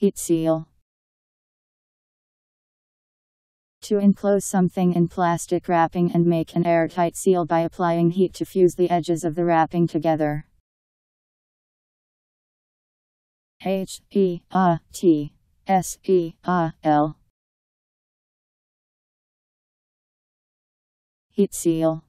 Heat seal. To enclose something in plastic wrapping and make an airtight seal by applying heat to fuse the edges of the wrapping together. H-E-A-T-S-E-A-L. Heat seal.